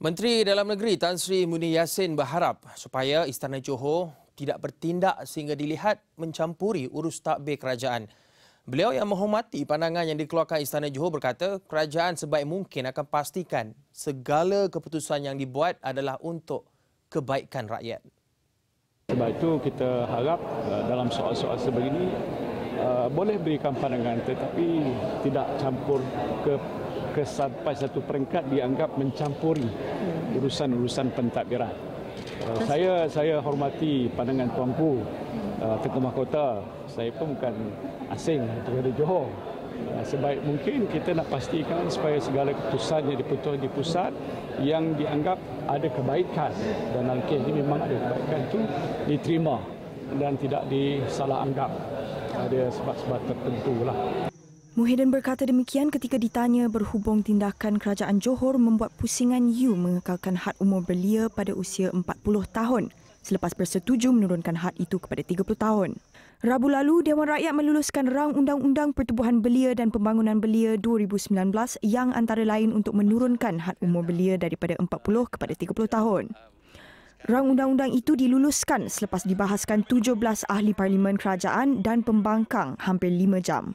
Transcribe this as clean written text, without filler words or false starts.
Menteri Dalam Negeri Tan Sri Muhyiddin Yassin berharap supaya Istana Johor tidak bertindak sehingga dilihat mencampuri urus tadbir kerajaan. Beliau yang menghormati pandangan yang dikeluarkan Istana Johor berkata kerajaan sebaik mungkin akan pastikan segala keputusan yang dibuat adalah untuk kebaikan rakyat. Sebab itu kita harap dalam soal-soal sebegini boleh berikan pandangan tetapi tidak campur ke sampai satu peringkat dianggap mencampuri urusan-urusan pentadbiran. Saya hormati pandangan tuanku Tengku Mahkota. Saya pun bukan asing kepada Johor. Sebaik mungkin kita nak pastikan supaya segala keputusan yang diputus di pusat yang dianggap ada kebaikan, dan dalam kes ini memang ada kebaikan, itu diterima dan tidak disalah anggap ada sebab-sebab tertentulah. Muhyiddin berkata demikian ketika ditanya berhubung tindakan kerajaan Johor membuat pusingan U mengekalkan had umur belia pada usia 40 tahun selepas bersetuju menurunkan had itu kepada 30 tahun. Rabu lalu, Dewan Rakyat meluluskan Rang Undang-Undang Pertubuhan Belia dan Pembangunan Belia 2019 yang antara lain untuk menurunkan had umur belia daripada 40 kepada 30 tahun. Rang undang-undang itu diluluskan selepas dibahaskan 17 ahli parlimen kerajaan dan pembangkang hampir 5 jam.